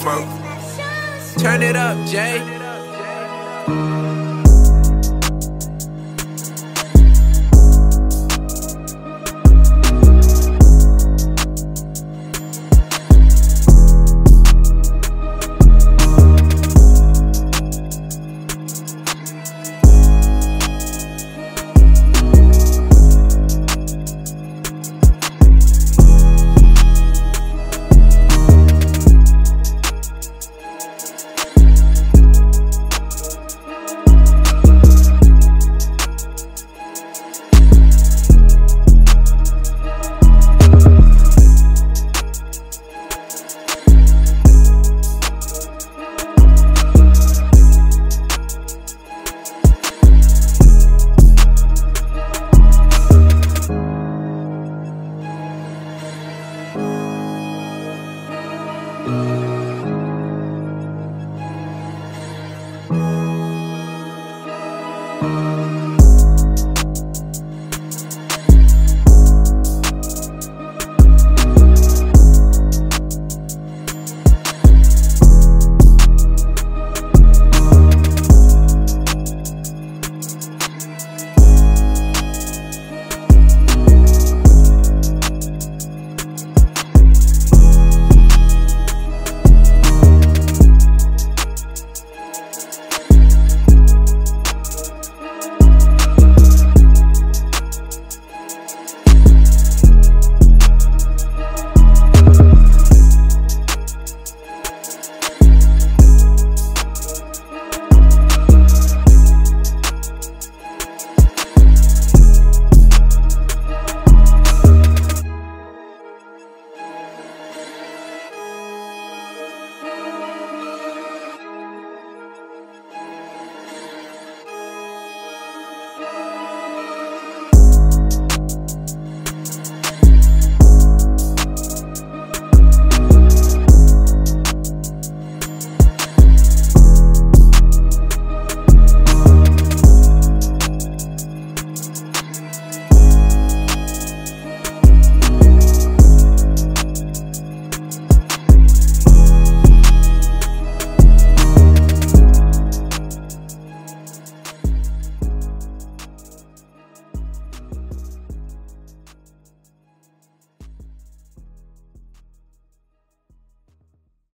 smoke. Turn it up, Jay.